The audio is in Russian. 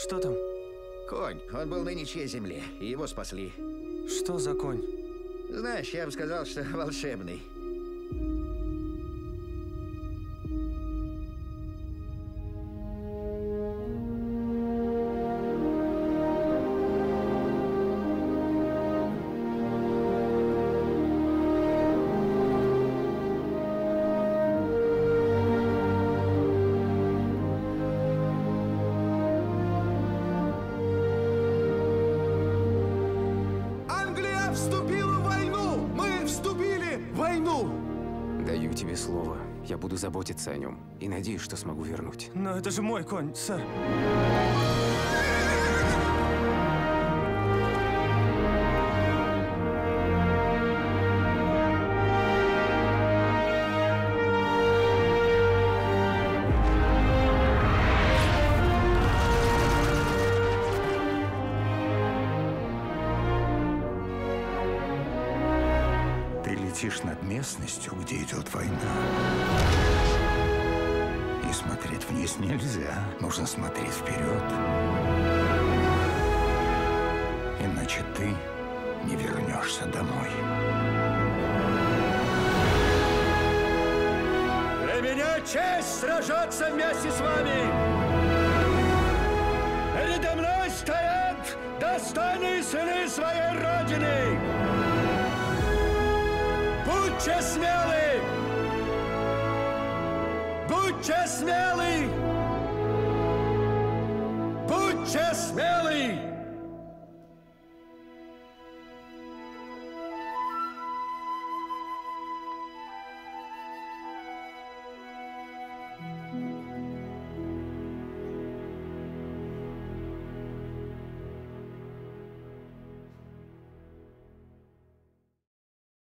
Что там? Конь. Он был на ничьей земле, и его спасли. Что за конь? Знаешь, я бы сказал, что волшебный. Даю тебе слово. Я буду заботиться о нем и надеюсь, что смогу вернуть. Но это же мой конь, сэр. Летишь над местностью, где идет война. И смотреть вниз нельзя. Нужно смотреть вперед. Иначе ты не вернешься домой. Для меня честь сражаться вместе с вами. Передо мной стоят достойные сыны своей родины. Будьте смелы! Будьте смелы!